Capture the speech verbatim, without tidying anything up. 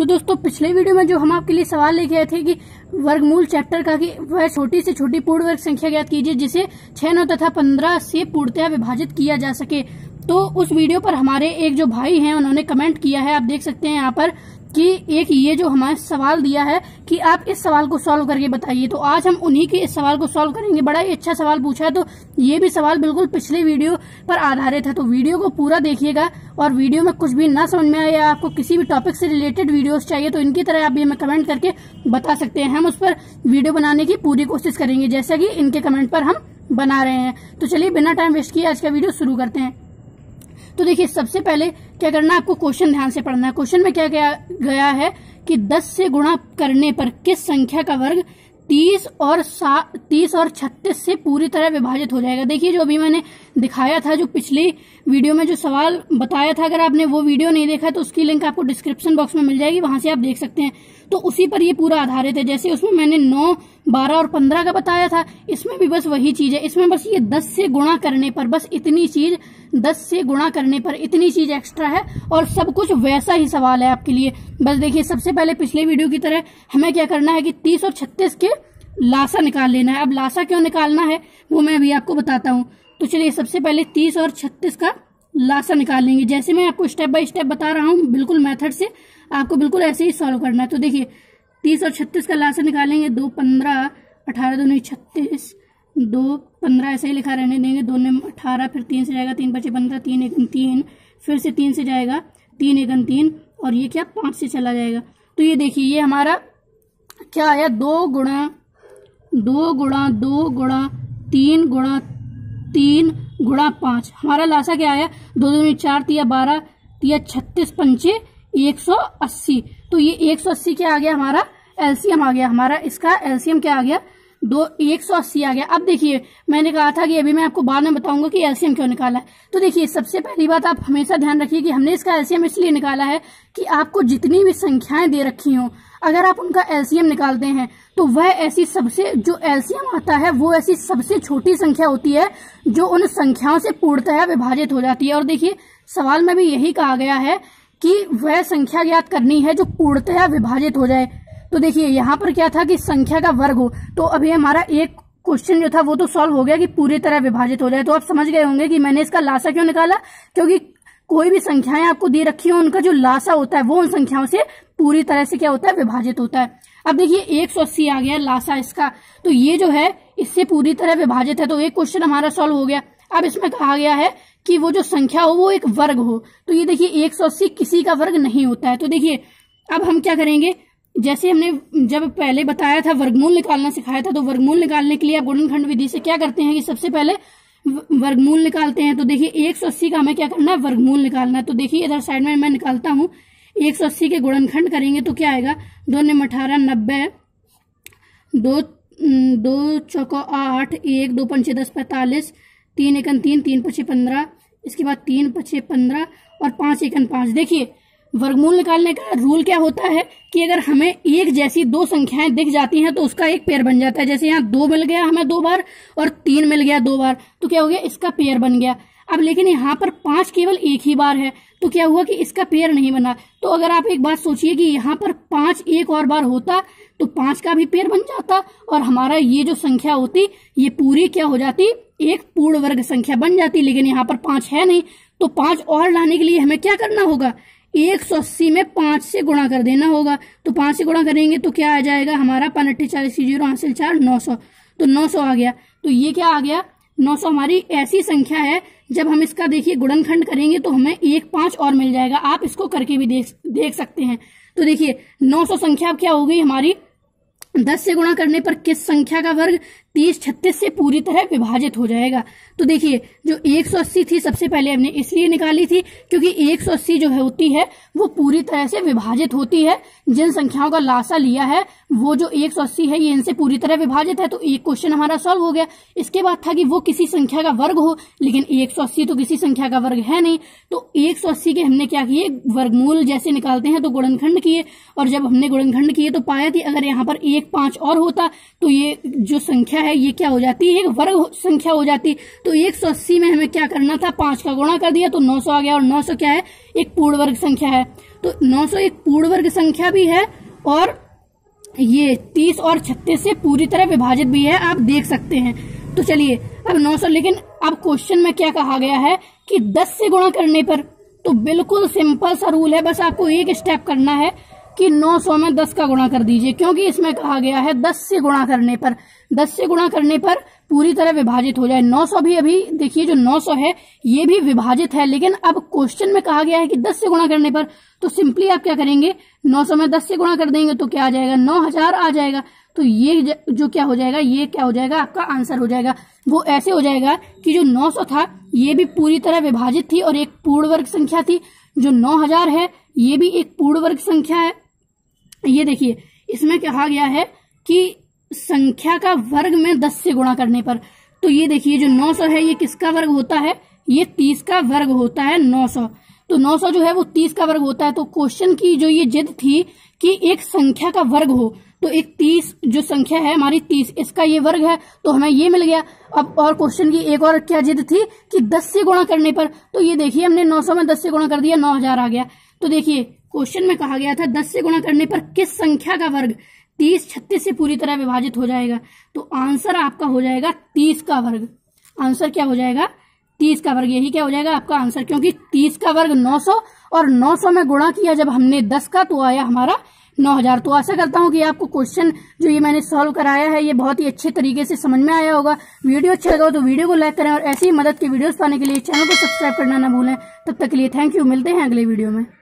तो दोस्तों पिछले वीडियो में जो हम आपके लिए सवाल लेके आए थे कि वर्गमूल चैप्टर का कि वह छोटी से छोटी पूर्ण वर्ग संख्या ज्ञात कीजिए जिसे छह नौ तथा पंद्रह से पूर्णतया विभाजित किया जा सके, तो उस वीडियो पर हमारे एक जो भाई हैं उन्होंने कमेंट किया है, आप देख सकते हैं यहाँ पर कि एक ये जो हमारे सवाल दिया है कि आप इस सवाल को सॉल्व करके बताइए। तो आज हम उन्हीं के इस सवाल को सॉल्व करेंगे। बड़ा ही अच्छा सवाल पूछा है, तो ये भी सवाल बिल्कुल पिछले वीडियो पर आधारित है, तो वीडियो को पूरा देखिएगा। और वीडियो में कुछ भी ना समझ में आए या आपको किसी भी टॉपिक से रिलेटेड वीडियोस चाहिए तो इनकी तरह आप भी हमें कमेंट करके बता सकते हैं, हम उस पर वीडियो बनाने की पूरी कोशिश करेंगे जैसा कि इनके कमेंट पर हम बना रहे हैं। तो चलिए बिना टाइम वेस्ट किए आज का वीडियो शुरू करते हैं। तो देखिए सबसे पहले क्या करना है, आपको क्वेश्चन ध्यान से पढ़ना है। क्वेश्चन में क्या गया है कि दस से गुणा करने पर किस संख्या का वर्ग तीस और सात तीस और छत्तीस से पूरी तरह विभाजित हो जाएगा। देखिए जो अभी मैंने दिखाया था, जो पिछले वीडियो में जो सवाल बताया था, अगर आपने वो वीडियो नहीं देखा तो उसकी लिंक आपको डिस्क्रिप्शन बॉक्स में मिल जाएगी, वहां से आप देख सकते हैं। तो उसी पर ये पूरा आधारित है। जैसे उसमें मैंने नौ बारह और पंद्रह का बताया था, इसमें भी बस वही चीज है। इसमें बस ये दस से गुणा करने पर, बस इतनी चीज, दस से गुणा करने पर इतनी चीज एक्स्ट्रा है और सब कुछ वैसा ही सवाल है आपके लिए। बस देखिए सबसे पहले पिछले वीडियो की तरह हमें क्या करना है कि तीस और छत्तीस के लासा निकाल लेना है। अब लासा क्यों निकालना है वो मैं अभी आपको बताता हूँ। तो चलिए सबसे पहले तीस और छत्तीस का लासा निकाल लेंगे। जैसे मैं आपको स्टेप बाय स्टेप बता रहा हूँ, बिल्कुल मेथड से आपको बिल्कुल ऐसे ही सॉल्व करना है। तो देखिए तीस और छत्तीस का लासा निकालेंगे, दो पंद्रह, अठारह दूनी छत्तीस, दो पंद्रह ऐसे ही लिखा रहने देंगे, दो ने अठारह, फिर तीन से जाएगा, तीन पच्चीस पंद्रह, तीन एक तीन, फिर से तीन से जाएगा, तीन एक तीन, और ये क्या पाँच से चला जाएगा। तो ये देखिए ये हमारा क्या आया, दो गुणा दो गुणा दो गुणा तीन गुणा तीन गुणा पाँच, हमारा लासा क्या आया, दो दो चार, तिया बारह, तिया छत्तीस, पंचे एक सौ अस्सी। तो ये एक सौ अस्सी क्या आ गया, हमारा एलसीएम आ गया। हमारा इसका एलसीएम क्या आ गया, दो एक सौ अस्सी आ गया। अब देखिए मैंने कहा था कि अभी मैं आपको बाद में बताऊंगा कि एलसीएम क्यों निकाला है। तो देखिए सबसे पहली बात आप हमेशा ध्यान रखिए कि हमने इसका एलसीएम इसलिए निकाला है कि आपको जितनी भी संख्याएं दे रखी हों, अगर आप उनका एलसीएम निकालते हैं तो वह ऐसी सबसे, जो एलसीएम आता है वो ऐसी सबसे छोटी संख्या होती है जो उन संख्याओं से पूर्णतया विभाजित हो जाती है। और देखिए सवाल में भी यही कहा गया है कि वह संख्या ज्ञात करनी है जो पूर्णतया विभाजित हो जाए। तो देखिए यहाँ पर क्या था कि संख्या का वर्ग हो, तो अभी हमारा एक क्वेश्चन जो था वो तो सॉल्व हो गया कि पूरी तरह विभाजित हो जाए। तो आप समझ गए होंगे कि मैंने इसका लासा क्यों निकाला, क्योंकि कोई भी संख्याएं आपको दे रखी हो उनका जो लासा होता है वो उन संख्याओं से पूरी तरह से क्या होता है, विभाजित होता है। अब देखिए एक सौ अस्सी आ गया लासा इसका, तो ये जो है इससे पूरी तरह विभाजित है, तो एक क्वेश्चन हमारा सॉल्व हो गया। अब इसमें कहा गया है कि वो जो संख्या हो वो एक वर्ग हो, तो ये देखिए एक सौ अस्सी किसी का वर्ग नहीं होता है। तो देखिए अब हम क्या करेंगे, जैसे हमने जब पहले बताया था वर्गमूल निकालना सिखाया था, तो वर्गमूल निकालने के लिए आप गुणनखंड विधि से क्या करते हैं कि सबसे पहले वर्गमूल निकालते हैं। तो देखिए एक सौ अस्सी का हमें क्या करना है, वर्गमूल निकालना है। तो देखिए इधर साइड में मैं निकालता हूँ, एक सौ अस्सी के गुणनखंड करेंगे तो क्या आएगा, दो नम अठारह, नब्बे, दो दो चौको आठ, एक दो पंचे दस, पैंतालीस, तीन एकन तीन, तीन पचे पंद्रह, इसके बाद तीन पचे पंद्रह और पांच एकन पांच। देखिए वर्गमूल निकालने का रूल क्या होता है कि अगर हमें एक जैसी दो संख्याएं दिख जाती हैं तो उसका एक पेयर बन जाता है। जैसे यहाँ दो मिल गया हमें दो बार और तीन मिल गया दो बार, तो क्या हो गया, इसका पेयर बन गया। अब लेकिन यहाँ पर पांच केवल एक ही बार है, तो क्या हुआ कि इसका पेयर नहीं बना। तो अगर आप एक बात सोचिए कि यहाँ पर पांच एक और बार होता तो पांच का भी पेयर बन जाता और हमारा ये जो संख्या होती ये पूरी क्या हो जाती, एक पूर्ण वर्ग संख्या बन जाती। लेकिन यहाँ पर पांच है नहीं, तो पांच और लाने के लिए हमें क्या करना होगा, एक सौ अस्सी में पांच से गुणा कर देना होगा। तो पांच से गुणा करेंगे तो क्या आ जाएगा, हमारा पानठे चालीस की जीरो हासिल चार, नौ सौ, तो नौ सौ आ गया। तो ये क्या आ गया, नौ सौ हमारी ऐसी संख्या है जब हम इसका देखिए गुणनखंड करेंगे तो हमें एक पांच और मिल जाएगा। आप इसको करके भी देख देख सकते हैं। तो देखिए नौ सौ संख्या क्या हो गई हमारी, दस से गुणा करने पर किस संख्या का वर्ग तीस छत्तीस से पूरी तरह विभाजित हो जाएगा। तो देखिए जो एक सौ अस्सी थी सबसे पहले हमने इसलिए निकाली थी क्योंकि एक सौ अस्सी जो है होती है वो पूरी तरह से विभाजित होती है। जिन संख्याओं का लासा लिया है वो जो एक सौ अस्सी है ये इनसे पूरी तरह विभाजित है, तो एक क्वेश्चन हमारा सॉल्व हो गया। इसके बाद था कि वो किसी संख्या का वर्ग हो, लेकिन एक सौ अस्सी तो किसी संख्या का वर्ग है नहीं, तो एक सौ अस्सी के हमने क्या किए, वर्गमूल जैसे निकालते हैं तो गुणनखंड किए। और जब हमने गुणनखंड किए तो पाया कि अगर यहाँ पर एक पांच और होता तो ये जो संख्या है ये क्या हो जाती है, एक वर्ग संख्या हो जाती। तो एक सौ अस्सी में हमें क्या करना था, पांच का गुणा कर दिया तो नौ सौ आ गया, और नौ सौ क्या है, एक पूर्ण वर्ग संख्या है। तो नौ सौ एक पूर्ण वर्ग संख्या भी है और ये तीस और छत्तीस से पूरी तरह विभाजित भी है, आप देख सकते हैं। तो चलिए अब नौ सौ, लेकिन अब क्वेश्चन में क्या कहा गया है कि दस से गुणा करने पर, तो बिल्कुल सिंपल सा रूल है, बस आपको एक स्टेप करना है कि नौ सौ में दस का गुणा कर दीजिए, क्योंकि इसमें कहा गया है दस से गुणा करने पर, दस से गुणा करने पर पूरी तरह विभाजित हो जाए। नौ सौ भी अभी देखिए जो नौ सौ है ये भी विभाजित है, लेकिन अब क्वेश्चन में कहा गया है कि दस से गुणा करने पर, तो सिंपली आप क्या करेंगे, नौ सौ में दस से गुणा कर देंगे तो क्या आ जाएगा, नौ हज़ार आ जाएगा। तो ये जो क्या हो जाएगा, ये क्या हो जाएगा, आपका आंसर हो जाएगा। वो ऐसे हो जाएगा कि जो नौ सौ था ये भी पूरी तरह विभाजित थी और एक पूर्ण वर्ग संख्या थी, जो नौ हज़ार है ये भी एक पूर्ण वर्ग संख्या है। ये देखिए इसमें कहा गया है कि संख्या का वर्ग में दस से गुणा करने पर, तो ये देखिए जो नौ सौ है ये किसका वर्ग होता है, ये तीस का वर्ग होता है नौ सौ, तो नौ सौ जो है वो तीस का वर्ग होता है। तो क्वेश्चन की जो ये जिद थी कि एक संख्या का वर्ग हो, तो एक तीस जो संख्या है हमारी तीस, इसका ये वर्ग है तो हमें ये मिल गया। अब और क्वेश्चन की एक और क्या जिद थी कि दस से गुणा करने पर, तो ये देखिए हमने नौ सौ में दस से गुणा कर दिया, नौ हज़ार आ गया। तो देखिए क्वेश्चन में कहा गया था दस से गुणा करने पर किस संख्या का वर्ग तीस छत्तीस से पूरी तरह विभाजित हो जाएगा, तो आंसर आपका हो जाएगा तीस का वर्ग। आंसर क्या हो जाएगा, तीस का वर्ग, यही क्या हो जाएगा आपका आंसर, क्योंकि तीस का वर्ग नौ सौ और नौ सौ में गुणा किया जब हमने दस का तो आया हमारा नौ हज़ार। तो आशा करता हूं कि आपको क्वेश्चन जो ये मैंने सॉल्व कराया है ये बहुत ही अच्छे तरीके से समझ में आया होगा। वीडियो अच्छा लगा हो तो वीडियो को लाइक करें और ऐसी ही मदद के वीडियोस पाने के लिए चैनल को सब्सक्राइब करना ना भूलें। तब तक के लिए थैंक यू, मिलते हैं अगले वीडियो में।